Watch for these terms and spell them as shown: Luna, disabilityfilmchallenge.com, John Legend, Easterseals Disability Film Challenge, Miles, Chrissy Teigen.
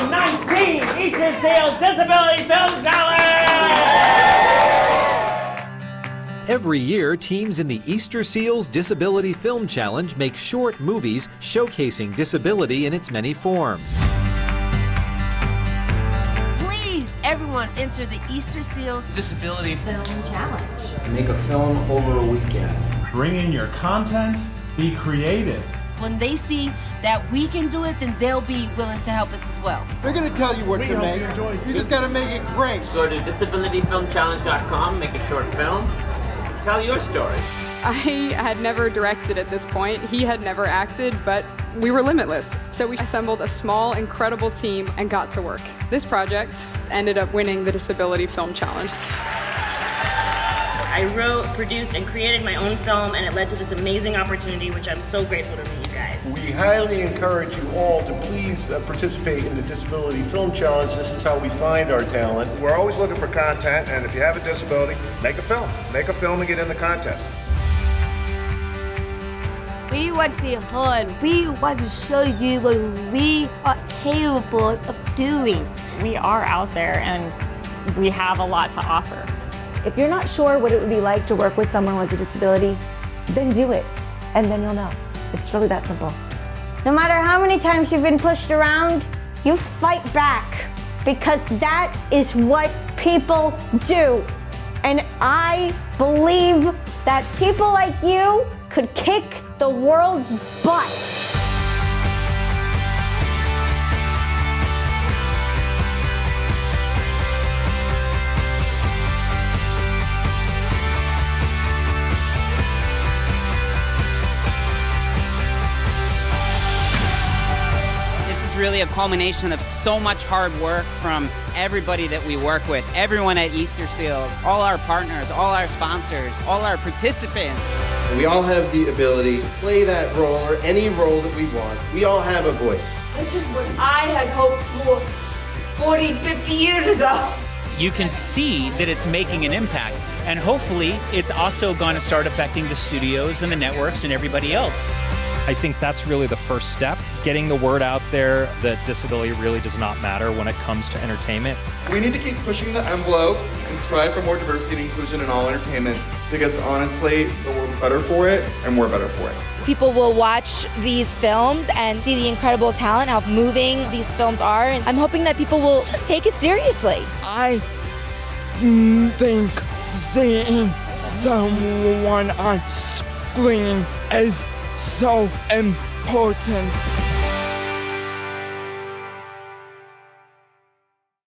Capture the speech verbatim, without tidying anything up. two thousand nineteen Easterseals Disability Film Challenge! Every year, teams in the Easterseals Disability Film Challenge make short movies showcasing disability in its many forms. Please, everyone, enter the Easterseals Disability Film Challenge. Make a film over a weekend. Bring in your content, be creative. When they see that we can do it, then they'll be willing to help us as well. We're going to tell you what we to make. You, you just got to make it great. Go to disability film challenge dot com, make a short film, tell your story. I had never directed at this point. He had never acted, but we were limitless. So we assembled a small, incredible team and got to work. This project ended up winning the Disability Film Challenge. I wrote, produced, and created my own film, and it led to this amazing opportunity, which I'm so grateful to meet you guys. We highly encourage you all to please uh, participate in the Disability Film Challenge. This is how we find our talent. We're always looking for content, and if you have a disability, make a film. Make a film and get in the contest. We want to be heard. We want to show you what we are capable of doing. We are out there, and we have a lot to offer. If you're not sure what it would be like to work with someone with a disability, then do it, and then you'll know. It's really that simple. No matter how many times you've been pushed around, you fight back, because that is what people do. And I believe that people like you could kick the world's butt. Really a culmination of so much hard work from everybody that we work with, everyone at Easterseals, all our partners, all our sponsors, all our participants. We all have the ability to play that role or any role that we want. We all have a voice. This is what I had hoped for forty, fifty years ago. You can see that it's making an impact, and hopefully it's also going to start affecting the studios and the networks and everybody else. I think that's really the first step, getting the word out there that disability really does not matter when it comes to entertainment. We need to keep pushing the envelope and strive for more diversity and inclusion in all entertainment, because honestly, we're better for it, and we're better for it. People will watch these films and see the incredible talent, how moving these films are, and I'm hoping that people will just take it seriously. I think seeing someone on screen is so important.